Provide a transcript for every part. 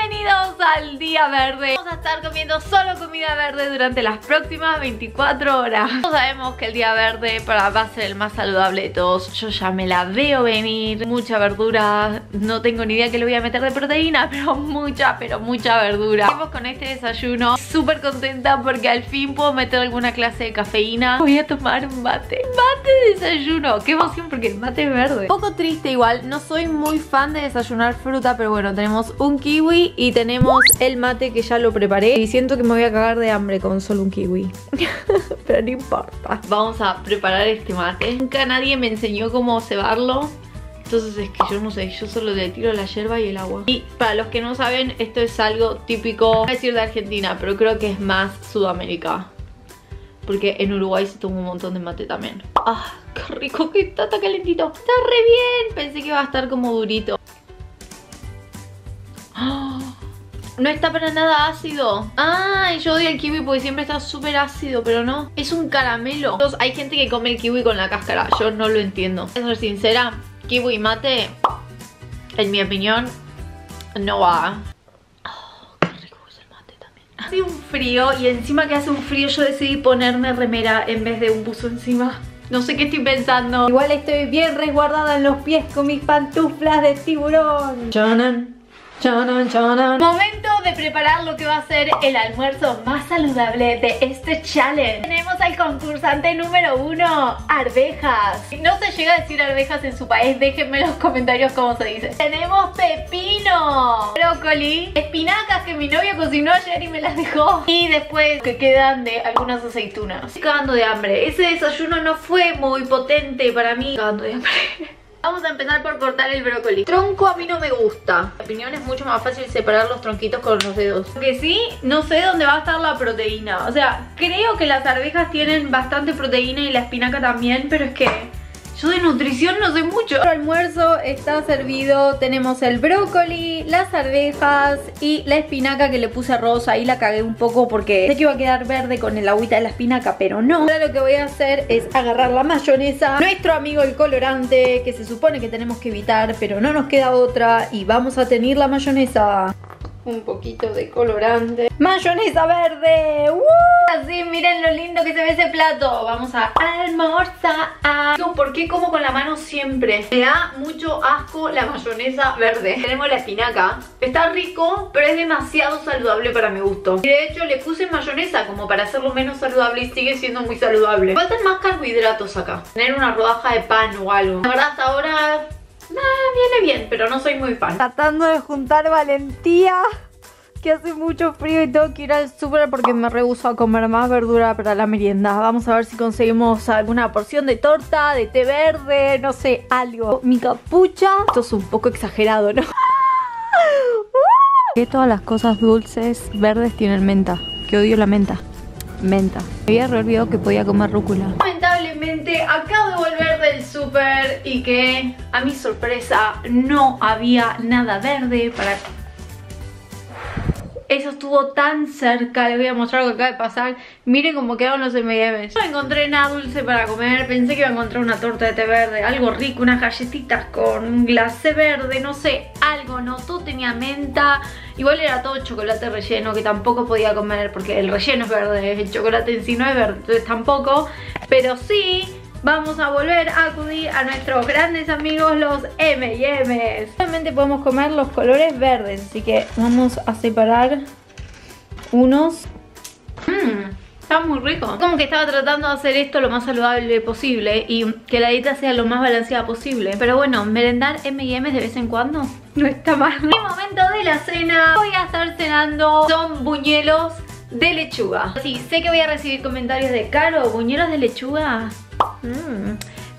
Bienvenidos al día verde. Vamos a estar comiendo solo comida verde durante las próximas 24 horas. Todos sabemos que el día verde va a ser el más saludable de todos. Yo ya me la veo venir. Mucha verdura, no tengo ni idea que le voy a meter de proteína, pero mucha verdura. Seguimos con este desayuno. Súper contenta porque al fin puedo meter alguna clase de cafeína. Voy a tomar un mate. Mate de desayuno. Qué emoción porque el mate es verde. Un poco triste igual, no soy muy fan de desayunar fruta, pero bueno, tenemos un kiwi y tenemos el mate que ya lo preparé. Y siento que me voy a cagar de hambre con solo un kiwi. Pero no importa. Vamos a preparar este mate. Nunca nadie me enseñó cómo cebarlo. Entonces es que yo no sé, yo solo le tiro la yerba y el agua. Y para los que no saben, esto es algo típico, voy a decir de Argentina, pero creo que es más Sudamérica. Porque en Uruguay se toma un montón de mate también. ¡Ah! ¡Qué rico! ¡Qué está calentito! ¡Está re bien! Pensé que iba a estar como durito. No está para nada ácido. Ah, yo odio el kiwi porque siempre está súper ácido, pero no. Es un caramelo. Entonces, hay gente que come el kiwi con la cáscara. Yo no lo entiendo. Para ser sincera, kiwi y mate, en mi opinión, no va. Oh, qué rico es el mate también. Hace un frío y encima que hace un frío yo decidí ponerme remera en vez de un buzo encima. No sé qué estoy pensando. Igual estoy bien resguardada en los pies con mis pantuflas de tiburón. Chonan. Chanan, chanan. Momento de preparar lo que va a ser el almuerzo más saludable de este challenge. Tenemos al concursante número 1, arvejas. Si no se llega a decir arvejas en su país, déjenme en los comentarios cómo se dice. Tenemos pepino, brócoli, espinacas que mi novio cocinó ayer y me las dejó. Y después que quedan de algunas aceitunas. Estoy cagando de hambre. Ese desayuno no fue muy potente para mí. Estoy cagando de hambre. Vamos a empezar por cortar el brócoli. Tronco a mí no me gusta. En mi opinión es mucho más fácil separar los tronquitos con los dedos. Porque sí, no sé dónde va a estar la proteína. O sea, creo que las arvejas tienen bastante proteína y la espinaca también, pero es que yo de nutrición no sé mucho. El almuerzo está servido. Tenemos el brócoli, las arvejas y la espinaca que le puse arroz. Ahí la cagué un poco porque sé que iba a quedar verde con el agüita de la espinaca, pero no. Ahora lo que voy a hacer es agarrar la mayonesa, nuestro amigo el colorante, que se supone que tenemos que evitar, pero no nos queda otra. Y vamos a tener la mayonesa. Un poquito de colorante. ¡Mayonesa verde! ¡Woo! Así, miren lo lindo que se ve ese plato. Vamos a almorzar. ¿Por qué como con la mano siempre? Me da mucho asco la mayonesa verde. Tenemos la espinaca. Está rico, pero es demasiado saludable para mi gusto. Y de hecho le puse mayonesa como para hacerlo menos saludable y sigue siendo muy saludable. Faltan más carbohidratos acá. Tener una rodaja de pan o algo. La verdad hasta ahora... Nah, viene bien, pero no soy muy fan. Tratando de juntar valentía, que hace mucho frío y tengo que ir al súper porque me rehúso a comer más verdura para la merienda. Vamos a ver si conseguimos alguna porción de torta, de té verde, no sé, algo. Mi capucha. Esto es un poco exagerado, ¿no? Que todas las cosas dulces verdes tienen menta. Que odio la menta. Menta. Me había olvidado que podía comer rúcula. Lamentablemente acabo de volver del súper y que a mi sorpresa no había nada verde para... Eso estuvo tan cerca, les voy a mostrar lo que acaba de pasar. Miren cómo quedaron los M&M's. No encontré nada dulce para comer, pensé que iba a encontrar una torta de té verde, algo rico, unas galletitas con un glacé verde, no sé, algo, no, todo tenía menta. Igual era todo chocolate relleno que tampoco podía comer porque el relleno es verde, el chocolate en sí no es verde, entonces tampoco. Pero sí... Vamos a volver a acudir a nuestros grandes amigos los M&M's. Solamente podemos comer los colores verdes, así que vamos a separar unos. Está muy rico. Como que estaba tratando de hacer esto lo más saludable posible y que la dieta sea lo más balanceada posible. Pero bueno, merendar M&M's de vez en cuando no está mal. En el momento de la cena voy a estar cenando, son buñuelos de lechuga. Sí, sé que voy a recibir comentarios de Caro, buñuelos de lechuga...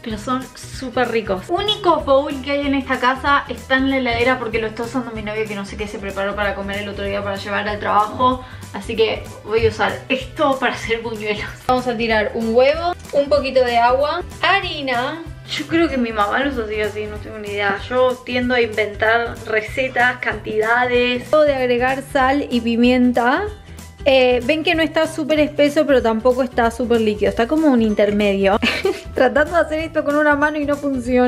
pero son súper ricos. Único bowl que hay en esta casa está en la heladera porque lo está usando mi novio, que no sé qué se preparó para comer el otro día para llevar al trabajo. Así que voy a usar esto para hacer buñuelos. Vamos a tirar un huevo, un poquito de agua, harina. Yo creo que mi mamá los hacía así, no tengo ni idea. Yo tiendo a inventar recetas, cantidades. Luego de agregar sal y pimienta. Ven que no está súper espeso, pero tampoco está súper líquido. Está como un intermedio. Tratando de hacer esto con una mano y no funciona.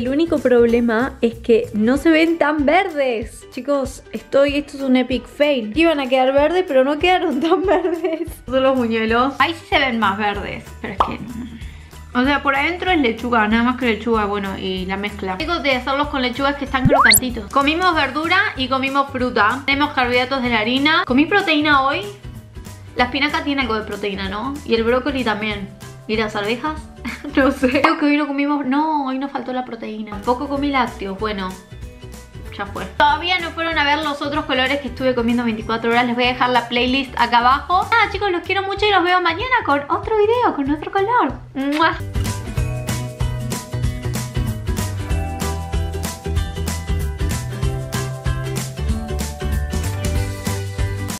El único problema es que no se ven tan verdes. Chicos, esto es un epic fail. Iban a quedar verdes, pero no quedaron tan verdes. Son los buñuelos. Ahí sí se ven más verdes, pero es que... O sea, por adentro es lechuga, nada más que lechuga, bueno, y la mezcla. Tengo de hacerlos con lechugas que están crocantitos. Comimos verdura y comimos fruta. Tenemos carbohidratos de la harina. Comí proteína hoy. La espinaca tiene algo de proteína, ¿no? Y el brócoli también. ¿Y las arvejas? No sé. Creo que hoy no comimos... No, hoy nos faltó la proteína. Tampoco comí lácteos, bueno... Ya fue. Todavía no fueron a ver los otros colores que estuve comiendo 24 horas. Les voy a dejar la playlist acá abajo. Nada, chicos, los quiero mucho y los veo mañana con otro video, con otro color. ¡Mua!